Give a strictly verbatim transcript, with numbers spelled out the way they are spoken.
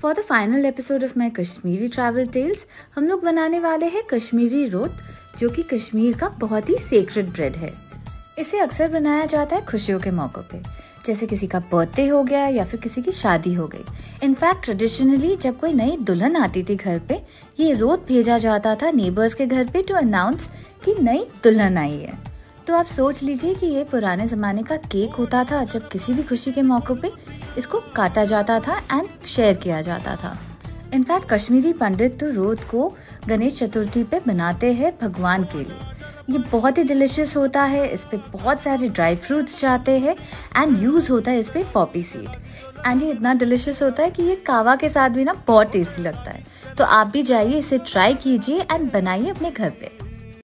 For the final episode of my Kashmiri travel tales हम लोग बनाने वाले हैं कश्मीरी रोट, जो कि कश्मीर का बहुत ही सीक्रेट ब्रेड है। इसे अक्सर बनाया जाता है खुशियों के मौकों पे, जैसे किसी का बर्थडे हो गया या फिर किसी की शादी हो गई। इनफैक्ट ट्रेडिशनली जब कोई नई दुल्हन आती थी घर पे, ये रोट भेजा जाता था नेबर्स के घर पे टू अनाउंस कि नई दुल्हन आई है। तो आप सोच लीजिए कि ये पुराने जमाने का केक होता था, जब किसी भी खुशी के मौके पे इसको काटा जाता था एंड शेयर किया जाता था। इनफैक्ट कश्मीरी पंडित तो रोट को गणेश चतुर्थी पे बनाते हैं भगवान के लिए। ये बहुत ही डिलिशियस होता है, इस पे बहुत सारे ड्राई फ्रूट्स जाते हैं एंड यूज़ होता है इस पे पॉपी सीड। एंड ये इतना डिलिशियस होता है कि ये कावा के साथ भी ना बहुत टेस्टी लगता है। तो आप भी जाइए, इसे ट्राई कीजिए एंड बनाइए अपने घर पे।